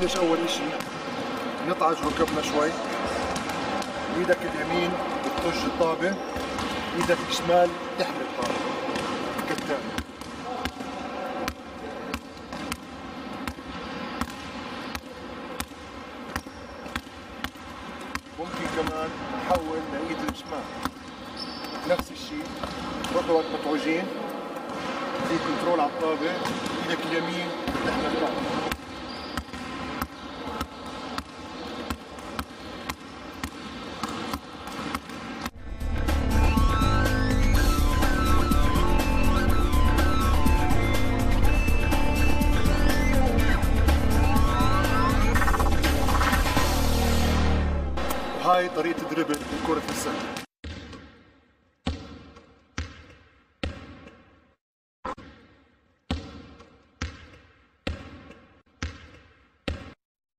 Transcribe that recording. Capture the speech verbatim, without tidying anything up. بلش اول اشي نطعج ركبنا شوي، ايدك اليمين بتطج الطابه، ايدك الشمال تحمل الطابه كالتالي. ممكن كمان نحول لايد الشمال نفس الشيء، برضه متعوجين في كنترول على الطابه، ايدك اليمين تحمل الطابه. هاي طريقة الدريبل بكرة السلة.